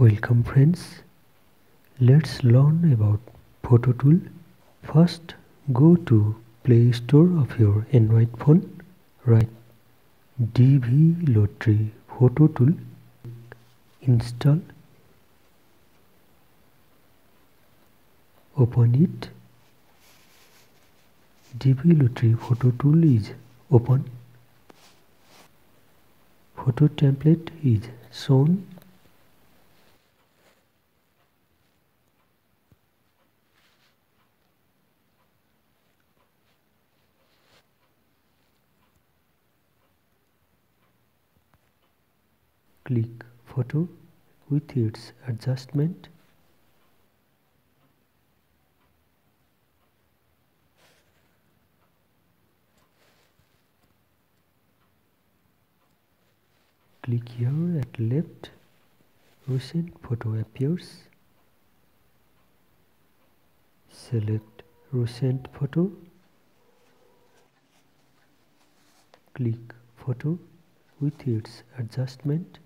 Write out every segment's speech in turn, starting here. Welcome friends, let's learn about photo tool. First go to Play Store of your Android phone, write DV Lottery Photo Tool, install, open it. DV Lottery Photo Tool is open. Photo template is shown. Click photo with its adjustment. Click here at left. Recent photo appears. Select recent photo. Click photo with its adjustment.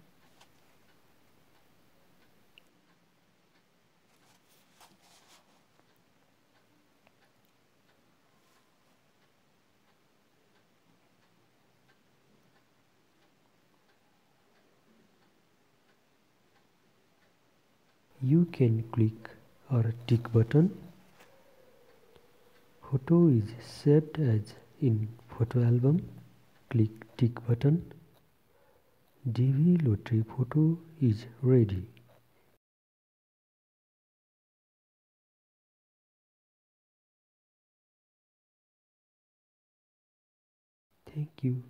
You can click or tick button. Photo is saved as in photo album. Click tick button. DV Lottery photo is ready. Thank you.